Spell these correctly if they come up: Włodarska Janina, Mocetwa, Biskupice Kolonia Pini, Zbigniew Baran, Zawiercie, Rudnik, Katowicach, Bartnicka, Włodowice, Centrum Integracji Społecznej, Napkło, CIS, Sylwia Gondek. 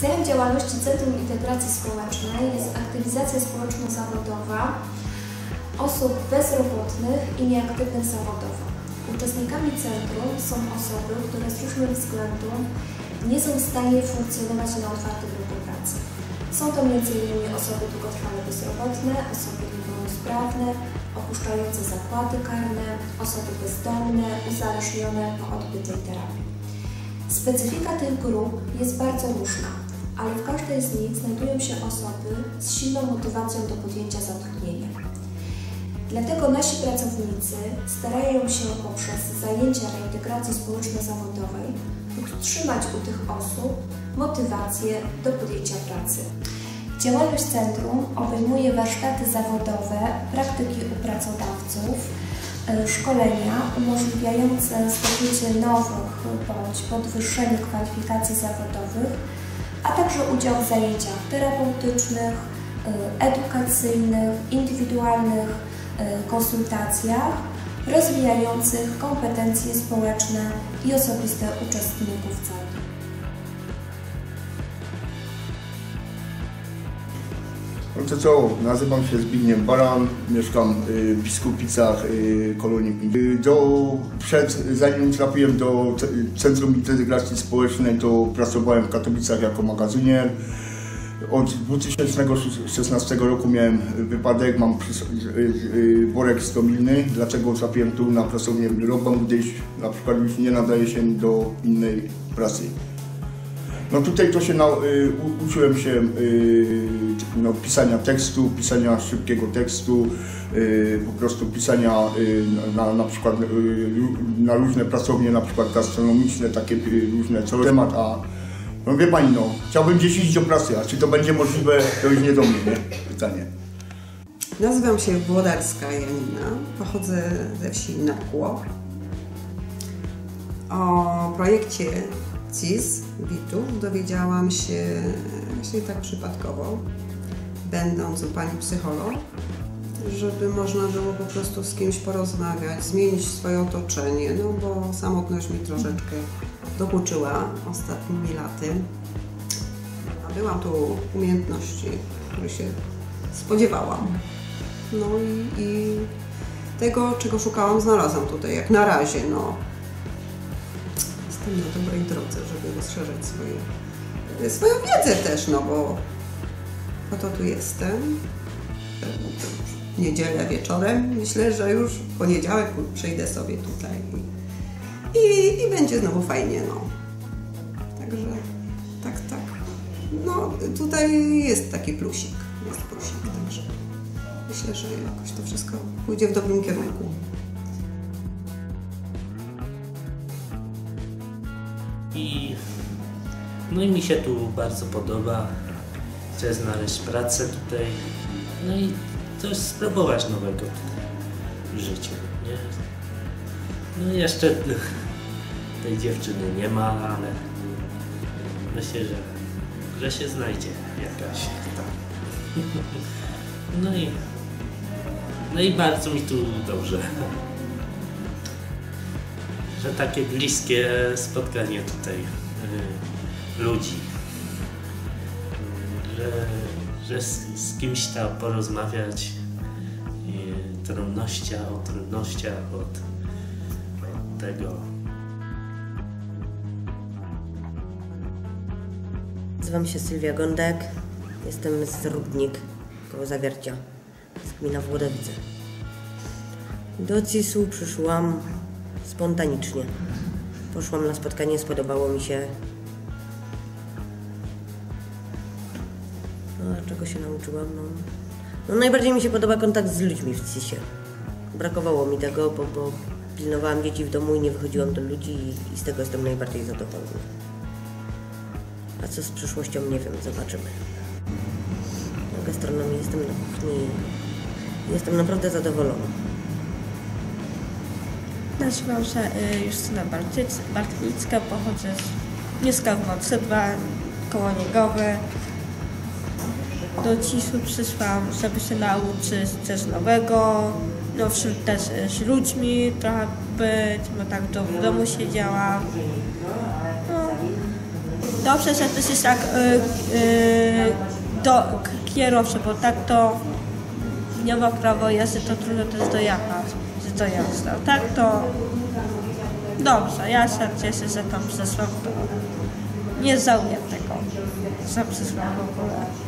Celem działalności Centrum Integracji Społecznej jest aktywizacja społeczno-zawodowa osób bezrobotnych i nieaktywnych zawodowo. Uczestnikami centrum są osoby, które z różnych względów nie są w stanie funkcjonować na otwartym rynku pracy. Są to m.in. osoby długotrwale bezrobotne, osoby niepełnosprawne, opuszczające zakłady karne, osoby bezdomne, uzależnione po odbytej terapii. Specyfika tych grup jest bardzo różna, ale w każdej z nich znajdują się osoby z silną motywacją do podjęcia zatrudnienia. Dlatego nasi pracownicy starają się poprzez zajęcia reintegracji społeczno-zawodowej utrzymać u tych osób motywację do podjęcia pracy. Działalność centrum obejmuje warsztaty zawodowe, praktyki u pracodawców, szkolenia umożliwiające zdobycie nowych bądź podwyższenie kwalifikacji zawodowych, a także udział w zajęciach terapeutycznych, edukacyjnych, indywidualnych konsultacjach rozwijających kompetencje społeczne i osobiste uczestników centrum. Cześć, nazywam się Zbigniew Baran, mieszkam w Biskupicach Kolonii Pini. Zanim trafiłem do Centrum Integracji Społecznej, to pracowałem w Katowicach jako magazynier. Od 2016 roku miałem wypadek, mam worek stomilny, dlatego trafiłem tu na pracownię wyrobą, gdyż na przykład już nie nadaje się do innej pracy. No tutaj to się uczyłem się pisania tekstu, pisania szybkiego tekstu, po prostu pisania na przykład na różne pracownie, na przykład gastronomiczne, takie różne co temat, a no wie pani, no, chciałbym gdzieś iść do pracy, a czy to będzie możliwe, to już nie do mnie, nie? Pytanie. Nazywam się Włodarska Janina, pochodzę ze wsi Napkło. O projekcie CIS, BIT-ów dowiedziałam się właśnie tak przypadkowo, będąc u pani psycholog, żeby można było po prostu z kimś porozmawiać, zmienić swoje otoczenie, no bo samotność mi troszeczkę dokuczyła ostatnimi laty. A byłam tu umiejętności, których się spodziewałam. No i tego, czego szukałam, znalazłam tutaj, jak na razie, no. Na dobrej drodze, żeby rozszerzać swoją wiedzę też, no bo po to tu jestem. W niedzielę wieczorem, myślę, że już w poniedziałek przyjdę sobie tutaj i będzie znowu fajnie, no. Także tak. No tutaj jest taki plusik, także myślę, że jakoś to wszystko pójdzie w dobrym kierunku. No i mi się tu bardzo podoba, chcę znaleźć pracę tutaj, no i coś spróbować nowego w życiu, nie? No i jeszcze tej dziewczyny nie ma, ale myślę, że się znajdzie jakaś tam. No i bardzo mi tu dobrze, że takie bliskie spotkanie tutaj ludzi, że z kimś tam porozmawiać o trudnościach, od tego. Nazywam się Sylwia Gondek, jestem z Rudnik, koło Zawiercia, z gminy Włodowice. Do CIS-u przyszłam spontanicznie. Poszłam na spotkanie, spodobało mi się. No, czego się nauczyłam? No, najbardziej mi się podoba kontakt z ludźmi w CIS-ie. Brakowało mi tego, bo pilnowałam dzieci w domu i nie wychodziłam do ludzi i z tego jestem najbardziej zadowolona. A co z przyszłością, nie wiem, zobaczymy. Na gastronomii jestem na kuchni. Jestem naprawdę zadowolona. Nazywam się Justyna Bartnicka, pochodzę z mieszka w Mocetwa, koło Niegowy. Do CIS-u przyszłam, żeby się nauczyć coś nowego, też z ludźmi trochę być, bo tak w domu siedziałam. No, dobrze, że to jest tak do kierowcy, bo tak to nie ma prawo jazdy, to trudno też dojechać, że to jazda. Tak to dobrze, ja się cieszę, że tam przysłał, nie żałuję tego, że przysłał w ogóle.